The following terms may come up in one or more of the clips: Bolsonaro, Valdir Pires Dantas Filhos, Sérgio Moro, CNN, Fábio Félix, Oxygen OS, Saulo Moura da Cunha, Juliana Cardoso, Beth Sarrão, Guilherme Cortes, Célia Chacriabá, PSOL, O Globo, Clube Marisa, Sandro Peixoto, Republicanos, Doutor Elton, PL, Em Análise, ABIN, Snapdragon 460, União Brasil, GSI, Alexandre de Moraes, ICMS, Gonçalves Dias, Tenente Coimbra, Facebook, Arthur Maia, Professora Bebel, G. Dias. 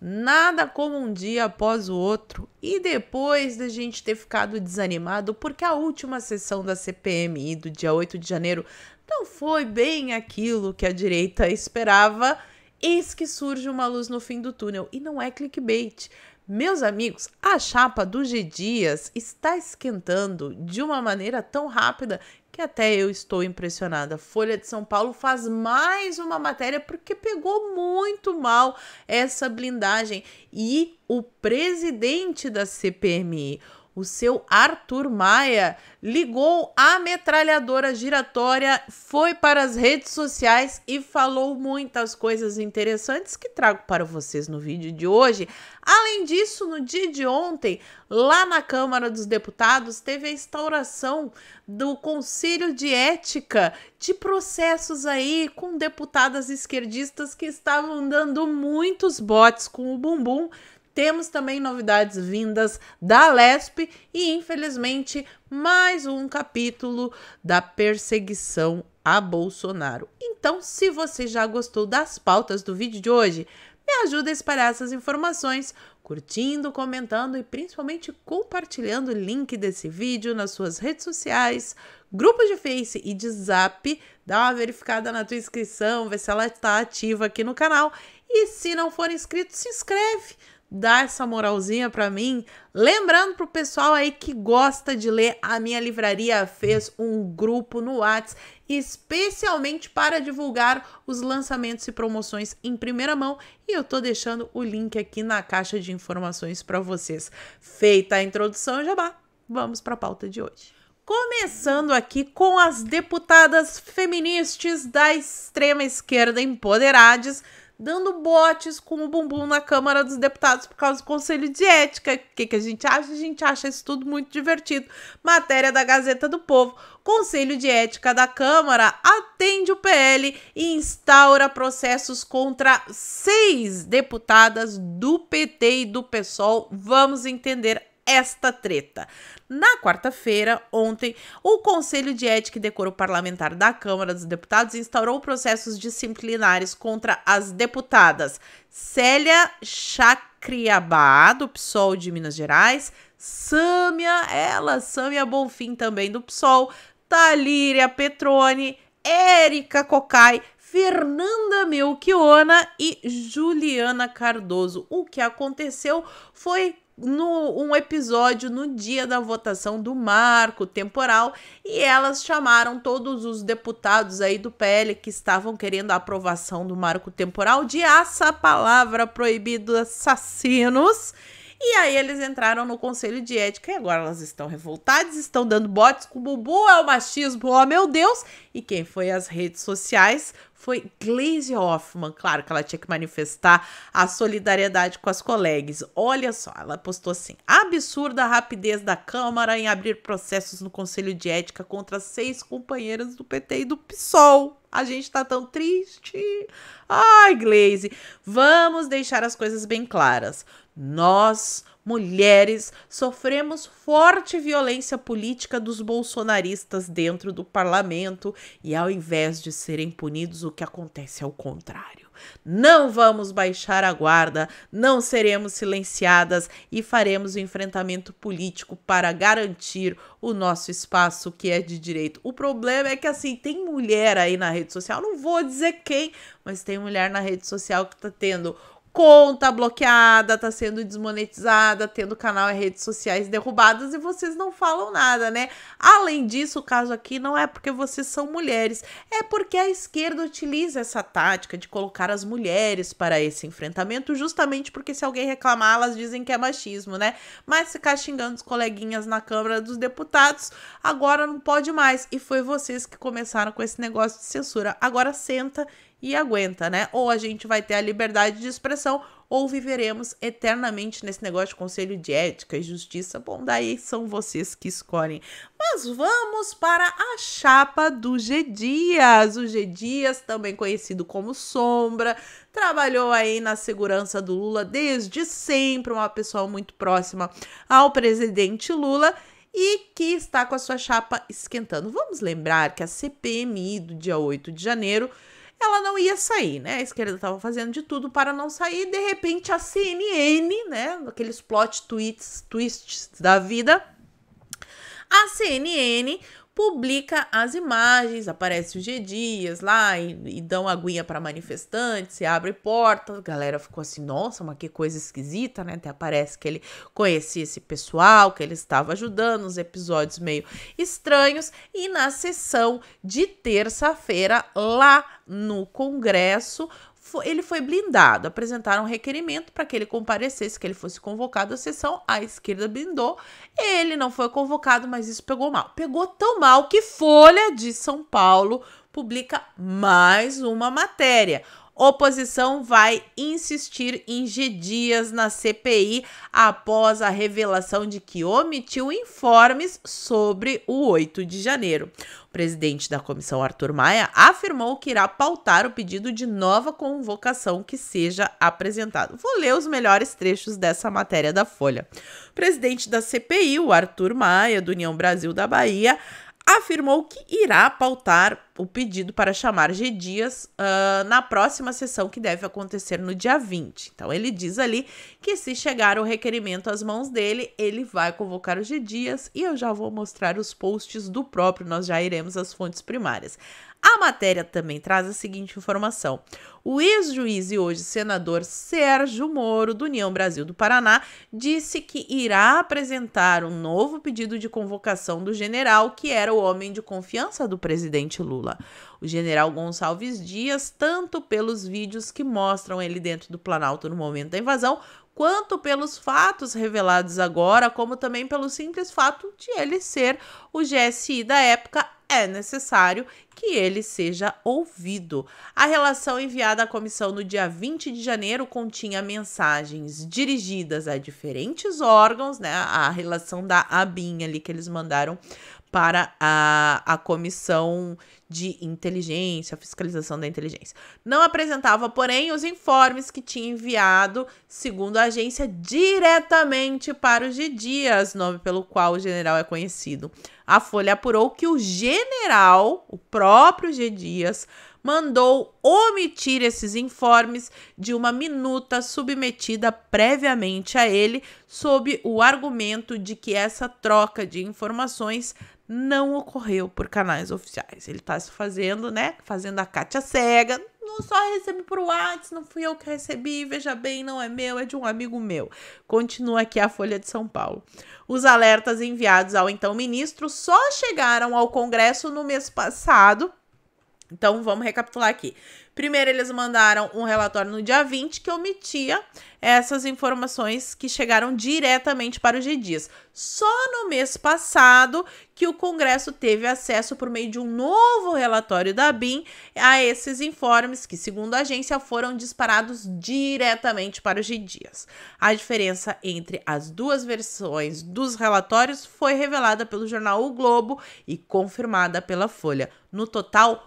Nada como um dia após o outro, e depois da gente ter ficado desanimado porque a última sessão da CPMI do dia 8 de janeiro não foi bem aquilo que a direita esperava, eis que surge uma luz no fim do túnel, e não é clickbait. Meus amigos, a chapa do G. Dias está esquentando de uma maneira tão rápida que até eu estou impressionada. Folha de São Paulo faz mais uma matéria porque pegou muito mal essa blindagem. E o presidente da CPMI, o seu Arthur Maia, ligou a metralhadora giratória, foi para as redes sociais e falou muitas coisas interessantes que trago para vocês no vídeo de hoje. Além disso, no dia de ontem, lá na Câmara dos Deputados, teve a instauração do Conselho de Ética de processos aí com deputadas esquerdistas que estavam dando muitos botes com o bumbum. Temos também novidades vindas da Alesp e, infelizmente, mais um capítulo da perseguição a Bolsonaro. Então, se você já gostou das pautas do vídeo de hoje, me ajuda a espalhar essas informações, curtindo, comentando e, principalmente, compartilhando o link desse vídeo nas suas redes sociais, grupo de Face e de Zap. Dá uma verificada na tua inscrição, vê se ela está ativa aqui no canal. E, se não for inscrito, se inscreve. Dá essa moralzinha para mim, lembrando pro pessoal aí que gosta de ler, a minha livraria fez um grupo no WhatsApp especialmente para divulgar os lançamentos e promoções em primeira mão, e eu tô deixando o link aqui na caixa de informações para vocês. Feita a introdução, jabá, vamos para a pauta de hoje. Começando aqui com as deputadas feministas da extrema esquerda empoderadas, dando botes com o bumbum na Câmara dos Deputados por causa do Conselho de Ética. O que a gente acha? A gente acha isso tudo muito divertido. Matéria da Gazeta do Povo. Conselho de Ética da Câmara atende o PL e instaura processos contra 6 deputadas do PT e do PSOL. Vamos entender esta treta. Na quarta-feira, ontem, o Conselho de Ética e Decoro Parlamentar da Câmara dos Deputados instaurou processos disciplinares contra as deputadas Célia Chacriabá, do PSOL de Minas Gerais, Sâmia Bonfim, também do PSOL, Talíria Petrone, Érica Cocai, Fernanda Melchiona e Juliana Cardoso. O que aconteceu foi um episódio no dia da votação do Marco Temporal, e elas chamaram todos os deputados aí do PL que estavam querendo a aprovação do Marco Temporal de essa palavra proibida, assassinos. E aí eles entraram no Conselho de Ética, e agora elas estão revoltadas, estão dando botes com o bumbum, é o machismo, oh meu Deus! E quem foi às redes sociais foi Gleisi Hoffmann. Claro que ela tinha que manifestar a solidariedade com as colegas. Olha só, ela postou assim: absurda rapidez da Câmara em abrir processos no Conselho de Ética contra 6 companheiras do PT e do PSOL. A gente tá tão triste. Ai, Gleisi, vamos deixar as coisas bem claras. Nós, mulheres, sofremos forte violência política dos bolsonaristas dentro do parlamento, e ao invés de serem punidos, o que acontece é o contrário. Não vamos baixar a guarda, não seremos silenciadas e faremos o enfrentamento político para garantir o nosso espaço, que é de direito. O problema é que, assim, tem mulher aí na rede social, não vou dizer quem, mas tem mulher na rede social que tá tendo conta bloqueada, tá sendo desmonetizada, tendo canal e redes sociais derrubadas, e vocês não falam nada, né? Além disso, o caso aqui não é porque vocês são mulheres, é porque a esquerda utiliza essa tática de colocar as mulheres para esse enfrentamento, justamente porque se alguém reclamar, elas dizem que é machismo, né? Mas ficar xingando os coleguinhas na Câmara dos Deputados, agora não pode mais, e foi vocês que começaram com esse negócio de censura. Agora senta e aguenta, né? Ou a gente vai ter a liberdade de expressão, ou viveremos eternamente nesse negócio de Conselho de Ética e Justiça. Bom, daí são vocês que escolhem. Mas vamos para a chapa do G. Dias. O G. Dias, também conhecido como Sombra, trabalhou aí na segurança do Lula desde sempre, uma pessoa muito próxima ao presidente Lula, e que está com a sua chapa esquentando. Vamos lembrar que a CPMI do dia 8 de janeiro ela não ia sair, né? A esquerda estava fazendo de tudo para não sair. De repente, a CNN, né? Aqueles plot twists da vida. A CNN publica as imagens, aparece o G. Dias lá e dão aguinha para manifestantes, se abre porta, a galera ficou assim, nossa, mas que coisa esquisita, né? Até parece que ele conhecia esse pessoal, que ele estava ajudando, uns episódios meio estranhos. E na sessão de terça-feira, lá no Congresso, ele foi blindado. Apresentaram um requerimento para que ele comparecesse, que ele fosse convocado à sessão. A esquerda blindou. Ele não foi convocado, mas isso pegou mal. Pegou tão mal que Folha de São Paulo publica mais uma matéria. Oposição vai insistir em G. Dias na CPI após a revelação de que omitiu informes sobre o 8 de janeiro. O presidente da comissão, Arthur Maia, afirmou que irá pautar o pedido de nova convocação que seja apresentado. Vou ler os melhores trechos dessa matéria da Folha. O presidente da CPI, o Arthur Maia, do União Brasil da Bahia, afirmou que irá pautar o pedido para chamar G. Dias na próxima sessão, que deve acontecer no dia 20. Então, ele diz ali que se chegar o requerimento às mãos dele, ele vai convocar o G. Dias, e eu já vou mostrar os posts do próprio, nós já iremos às fontes primárias. A matéria também traz a seguinte informação. O ex-juiz e hoje senador Sérgio Moro, do União Brasil do Paraná, disse que irá apresentar um novo pedido de convocação do general, que era o homem de confiança do presidente Lula. O general Gonçalves Dias, tanto pelos vídeos que mostram ele dentro do Planalto no momento da invasão, quanto pelos fatos revelados agora, como também pelo simples fato de ele ser o GSI da época, é necessário que ele seja ouvido. A relação enviada à comissão no dia 20 de janeiro continha mensagens dirigidas a diferentes órgãos, né? A relação da ABIN ali que eles mandaram para a comissão de inteligência, fiscalização da inteligência. Não apresentava, porém, os informes que tinha enviado, segundo a agência, diretamente para o G. Dias, nome pelo qual o general é conhecido. A Folha apurou que o general, o próprio G. Dias, mandou omitir esses informes de uma minuta submetida previamente a ele, sob o argumento de que essa troca de informações não ocorreu por canais oficiais. Ele está se fazendo, né? Fazendo a Cátia cega. Não, só recebi por WhatsApp, não fui eu que recebi, veja bem, não é meu, é de um amigo meu. Continua aqui a Folha de São Paulo. Os alertas enviados ao então ministro só chegaram ao Congresso no mês passado. Então, vamos recapitular aqui. Primeiro, eles mandaram um relatório no dia 20 que omitia essas informações que chegaram diretamente para o G. Dias. Só no mês passado que o Congresso teve acesso, por meio de um novo relatório da ABIN, a esses informes que, segundo a agência, foram disparados diretamente para o G. Dias. A diferença entre as duas versões dos relatórios foi revelada pelo jornal O Globo e confirmada pela Folha. No total,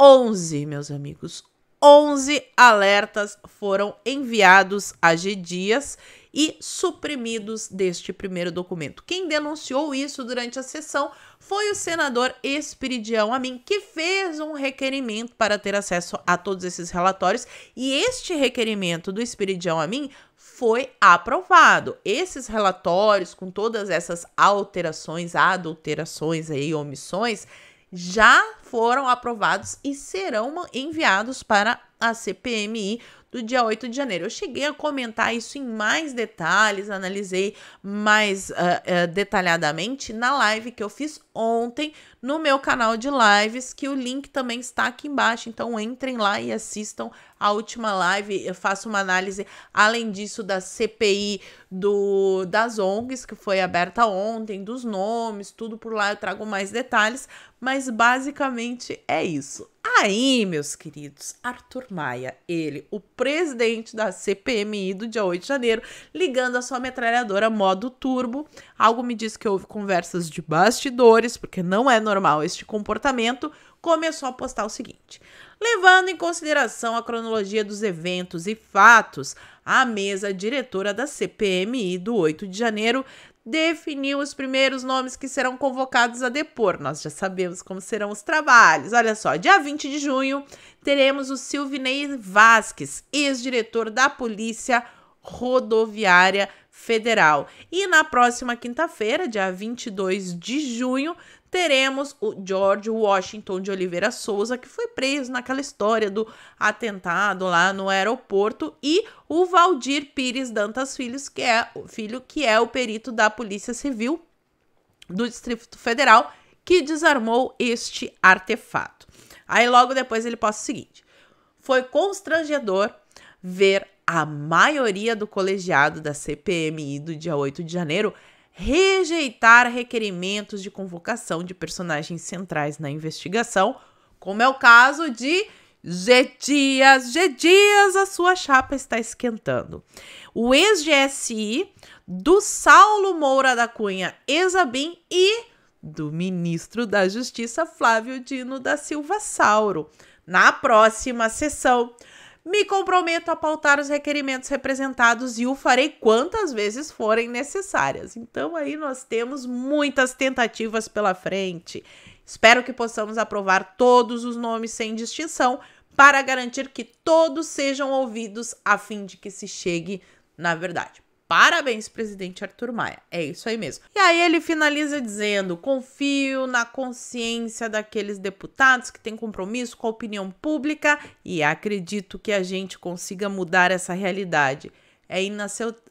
11, meus amigos, 11 alertas foram enviados a G. Dias e suprimidos deste primeiro documento. Quem denunciou isso durante a sessão foi o senador Espiridião Amin, que fez um requerimento para ter acesso a todos esses relatórios, e este requerimento do Espiridião Amin foi aprovado. Esses relatórios, com todas essas alterações, adulterações e omissões, já foram aprovados e serão enviados para a CPMI do dia 8 de janeiro. Eu cheguei a comentar isso em mais detalhes, analisei mais detalhadamente na live que eu fiz ontem no meu canal de lives, que o link também está aqui embaixo, então entrem lá e assistam a última live. Eu faço uma análise, além disso, da CPI das ONGs, que foi aberta ontem, dos nomes, tudo por lá, eu trago mais detalhes, mas basicamente é isso. Aí, meus queridos, Arthur Maia, ele, o presidente da CPMI do dia 8 de janeiro, ligando a sua metralhadora modo turbo. Algo me diz que houve conversas de bastidores, porque não é normal este comportamento. Começou a postar o seguinte: levando em consideração a cronologia dos eventos e fatos, A mesa diretora da CPMI do 8 de janeiro definiu os primeiros nomes que serão convocados a depor. Nós já sabemos como serão os trabalhos. Olha só, dia 20 de junho, teremos o Silvinei Vasques, ex-diretor da Polícia Rodoviária Federal. E na próxima quinta-feira, dia 22 de junho, teremos o George Washington de Oliveira Souza, que foi preso naquela história do atentado lá no aeroporto, e o Valdir Pires Dantas Filhos, que é o perito da Polícia Civil do Distrito Federal, que desarmou este artefato. Aí logo depois ele posta o seguinte: foi constrangedor ver a maioria do colegiado da CPMI do dia 8 de janeiro rejeitar requerimentos de convocação de personagens centrais na investigação, como é o caso de G. Dias. G. Dias, a sua chapa está esquentando. O ex-GSI, do Saulo Moura da Cunha, ex-ABIN, e do ministro da Justiça, Flávio Dino da Silva Sauro. Na próxima sessão, me comprometo a pautar os requerimentos representados e o farei quantas vezes forem necessárias. Então aí nós temos muitas tentativas pela frente. Espero que possamos aprovar todos os nomes sem distinção para garantir que todos sejam ouvidos a fim de que se chegue na verdade. Parabéns, presidente Arthur Maia. É isso aí mesmo. E aí ele finaliza dizendo: confio na consciência daqueles deputados que têm compromisso com a opinião pública e acredito que a gente consiga mudar essa realidade. É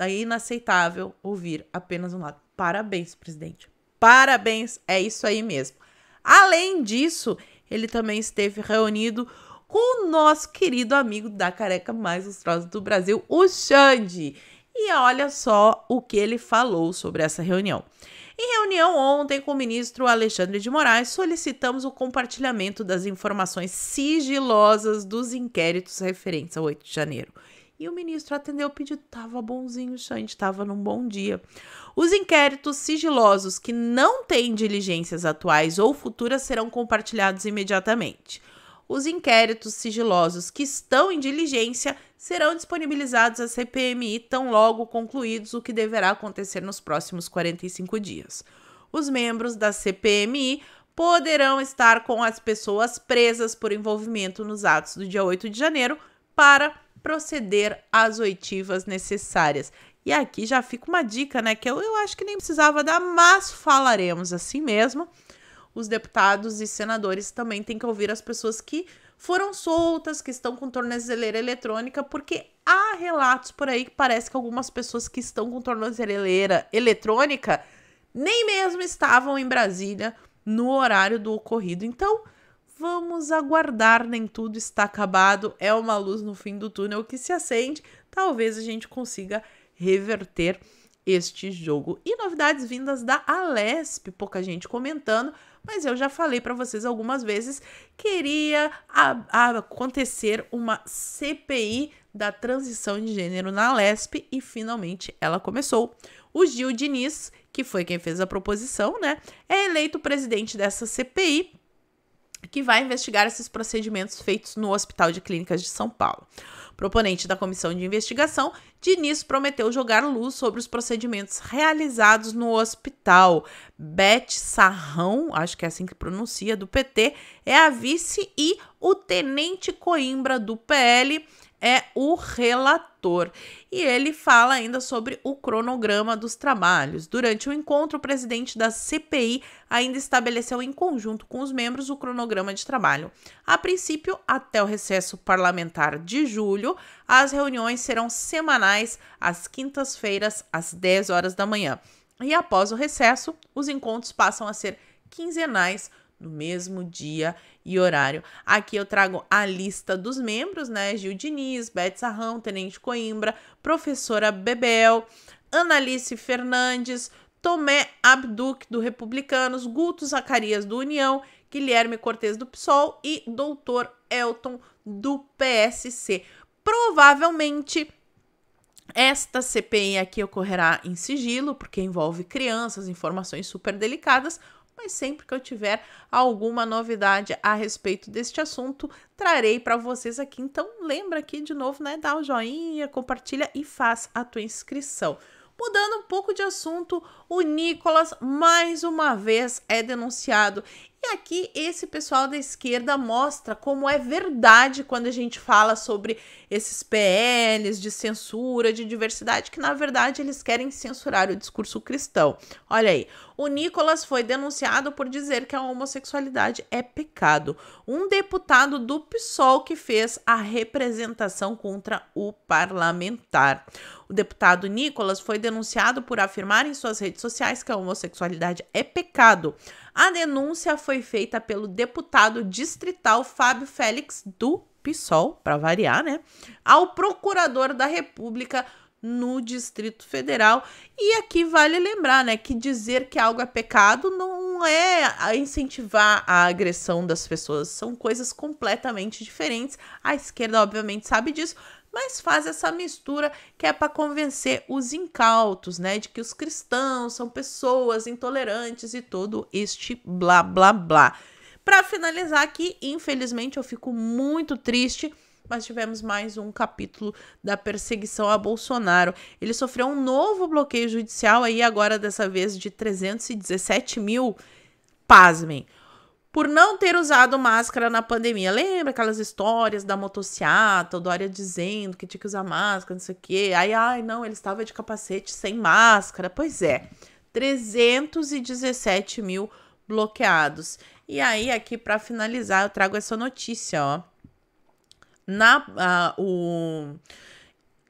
inaceitável ouvir apenas um lado. Parabéns, presidente. Parabéns, é isso aí mesmo. Além disso, ele também esteve reunido com o nosso querido amigo da careca mais lustrosa do Brasil, o Xande. E olha só o que ele falou sobre essa reunião. Em reunião ontem com o ministro Alexandre de Moraes, solicitamos o compartilhamento das informações sigilosas dos inquéritos referentes ao 8 de janeiro. E o ministro atendeu o pedido. Tava bonzinho, Xande, tava num bom dia. Os inquéritos sigilosos que não têm diligências atuais ou futuras serão compartilhados imediatamente. Os inquéritos sigilosos que estão em diligência serão disponibilizados à CPMI tão logo concluídos, o que deverá acontecer nos próximos 45 dias. Os membros da CPMI poderão estar com as pessoas presas por envolvimento nos atos do dia 8 de janeiro para proceder às oitivas necessárias. E aqui já fica uma dica, né, que eu acho que nem precisava dar, mas falaremos assim mesmo. Os deputados e senadores também têm que ouvir as pessoas que foram soltas, que estão com tornozeleira eletrônica, porque há relatos por aí que parece que algumas pessoas que estão com tornozeleira eletrônica nem mesmo estavam em Brasília no horário do ocorrido. Então, vamos aguardar, nem tudo está acabado, é uma luz no fim do túnel que se acende, talvez a gente consiga reverter este jogo. E novidades vindas da Alesp, pouca gente comentando, mas eu já falei para vocês algumas vezes, queria acontecer uma CPI da transição de gênero na Alesp e finalmente ela começou. O Gil Diniz, que foi quem fez a proposição, né, é eleito presidente dessa CPI, que vai investigar esses procedimentos feitos no Hospital de Clínicas de São Paulo. Proponente da comissão de investigação, Diniz prometeu jogar luz sobre os procedimentos realizados no hospital. Beth Sarrão, acho que é assim que pronuncia, do PT, é a vice, e o Tenente Coimbra, do PL, é o relator. E ele fala ainda sobre o cronograma dos trabalhos. Durante o encontro, o presidente da CPI ainda estabeleceu em conjunto com os membros o cronograma de trabalho. A princípio, até o recesso parlamentar de julho, as reuniões serão semanais, às quintas-feiras, às 10 horas da manhã. E após o recesso, os encontros passam a ser quinzenais, no mesmo dia e horário. Aqui eu trago a lista dos membros, né? Gil Diniz, Beth Sarrão, Tenente Coimbra, professora Bebel, Analice Fernandes, Tomé Abduc, do Republicanos, Guto Zacarias, do União, Guilherme Cortes, do PSOL, e Doutor Elton, do PSC. Provavelmente esta CPI aqui ocorrerá em sigilo, porque envolve crianças, informações super delicadas, mas sempre que eu tiver alguma novidade a respeito deste assunto, trarei para vocês aqui. Então lembra aqui de novo, né, dá o joinha, compartilha e faz a tua inscrição. Mudando um pouco de assunto, o Nicolas mais uma vez é denunciado. E aqui esse pessoal da esquerda mostra como é verdade quando a gente fala sobre esses PLs de censura, de diversidade, que na verdade eles querem censurar o discurso cristão. Olha aí, o Nicolas foi denunciado por dizer que a homossexualidade é pecado. Um deputado do PSOL que fez a representação contra o parlamentar. O deputado Nicolas foi denunciado por afirmar em suas redes sociais que a homossexualidade é pecado. A denúncia foi feita pelo deputado distrital Fábio Félix do PSOL, para variar, né, ao procurador da República no Distrito Federal. E aqui vale lembrar, né, que dizer que algo é pecado não é incentivar a agressão das pessoas, são coisas completamente diferentes. A esquerda obviamente sabe disso, mas faz essa mistura que é para convencer os incautos, né, de que os cristãos são pessoas intolerantes e todo este blá, blá, blá. Para finalizar aqui, infelizmente, eu fico muito triste, mas tivemos mais um capítulo da perseguição a Bolsonaro. Ele sofreu um novo bloqueio judicial, aí agora dessa vez de 317 mil, pasmem, por não ter usado máscara na pandemia. Lembra aquelas histórias da motociata, o Dória dizendo que tinha que usar máscara, não sei o quê. Aí, ai, não, ele estava de capacete sem máscara. Pois é, 317 mil bloqueados. E aí, aqui, para finalizar, eu trago essa notícia, ó. O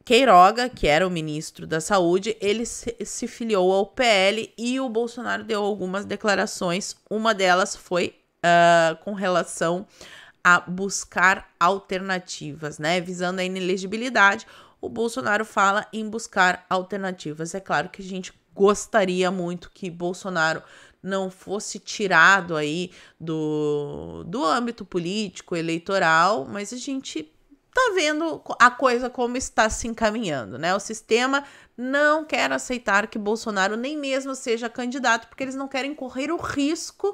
Queiroga, que era o ministro da Saúde, ele se filiou ao PL e o Bolsonaro deu algumas declarações. Uma delas foi com relação a buscar alternativas, né? Visando a inelegibilidade, o Bolsonaro fala em buscar alternativas. É claro que a gente gostaria muito que Bolsonaro não fosse tirado aí do âmbito político, eleitoral, mas a gente tá vendo a coisa como está se encaminhando, né? O sistema não quer aceitar que Bolsonaro nem mesmo seja candidato, porque eles não querem correr o risco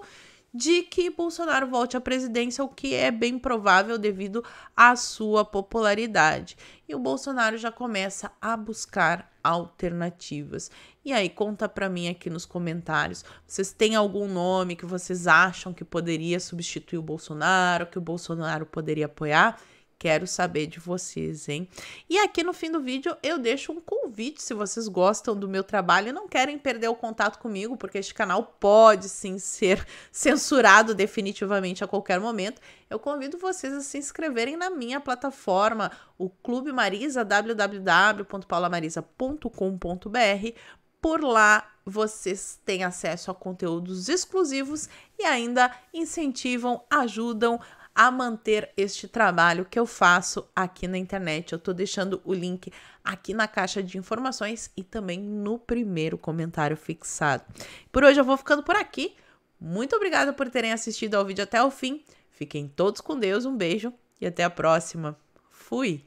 de que Bolsonaro volte à presidência, o que é bem provável devido à sua popularidade. E o Bolsonaro já começa a buscar alternativas. E aí, conta pra mim aqui nos comentários, vocês têm algum nome que vocês acham que poderia substituir o Bolsonaro, que o Bolsonaro poderia apoiar? Quero saber de vocês, hein? E aqui no fim do vídeo eu deixo um convite, se vocês gostam do meu trabalho e não querem perder o contato comigo, porque este canal pode sim ser censurado definitivamente a qualquer momento, eu convido vocês a se inscreverem na minha plataforma, o Clube Marisa, www.paulamarisa.com.br. Por lá vocês têm acesso a conteúdos exclusivos e ainda incentivam, ajudam a manter este trabalho que eu faço aqui na internet. Eu tô deixando o link aqui na caixa de informações e também no primeiro comentário fixado. Por hoje eu vou ficando por aqui. Muito obrigada por terem assistido ao vídeo até o fim. Fiquem todos com Deus, um beijo e até a próxima. Fui!